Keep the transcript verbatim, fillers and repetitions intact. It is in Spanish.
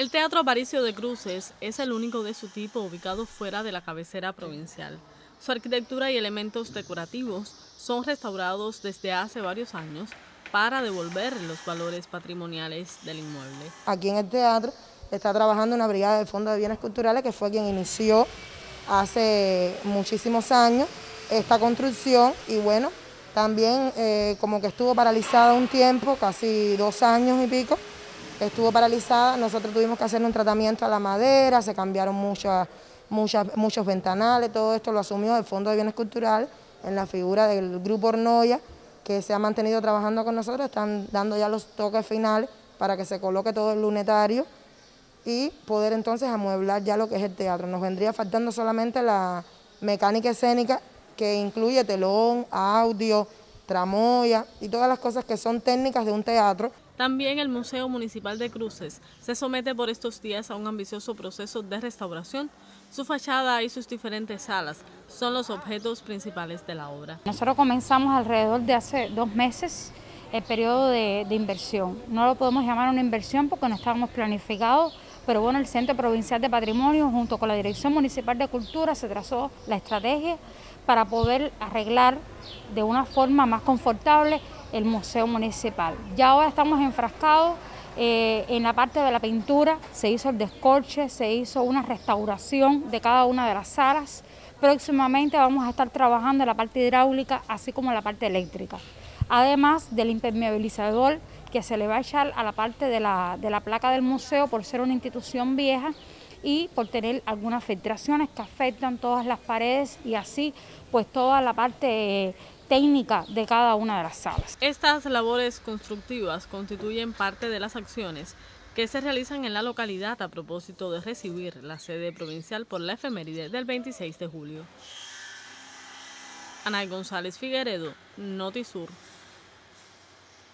El Teatro Aparicio de Cruces es el único de su tipo ubicado fuera de la cabecera provincial. Su arquitectura y elementos decorativos son restaurados desde hace varios años para devolver los valores patrimoniales del inmueble. Aquí en el teatro está trabajando una brigada del Fondo de Bienes Culturales, que fue quien inició hace muchísimos años esta construcción, y bueno, también eh, como que estuvo paralizada un tiempo, casi dos años y pico, estuvo paralizada. Nosotros tuvimos que hacer un tratamiento a la madera, se cambiaron muchas, muchas, muchos ventanales, todo esto lo asumió el Fondo de Bienes Culturales en la figura del Grupo Ornoia, que se ha mantenido trabajando con nosotros. Están dando ya los toques finales para que se coloque todo el lunetario y poder entonces amueblar ya lo que es el teatro. Nos vendría faltando solamente la mecánica escénica, que incluye telón, audio, tramoya y todas las cosas que son técnicas de un teatro. También el Museo Municipal de Cruces se somete por estos días a un ambicioso proceso de restauración. Su fachada y sus diferentes salas son los objetos principales de la obra. Nosotros comenzamos alrededor de hace dos meses el periodo de, de inversión. No lo podemos llamar una inversión porque no estábamos planificados, pero bueno, el Centro Provincial de Patrimonio junto con la Dirección Municipal de Cultura se trazó la estrategia para poder arreglar de una forma más confortable el Museo Municipal. Ya ahora estamos enfrascados eh, en la parte de la pintura, se hizo el descorche, se hizo una restauración de cada una de las salas. Próximamente vamos a estar trabajando la parte hidráulica, así como la parte eléctrica, además del impermeabilizador que se le va a echar a la parte de la, de la placa del museo por ser una institución vieja y por tener algunas filtraciones que afectan todas las paredes y así pues toda la parte eh, técnica de cada una de las salas. Estas labores constructivas constituyen parte de las acciones que se realizan en la localidad a propósito de recibir la sede provincial por la efeméride del veintiséis de julio. Ana González Figueredo, Notisur.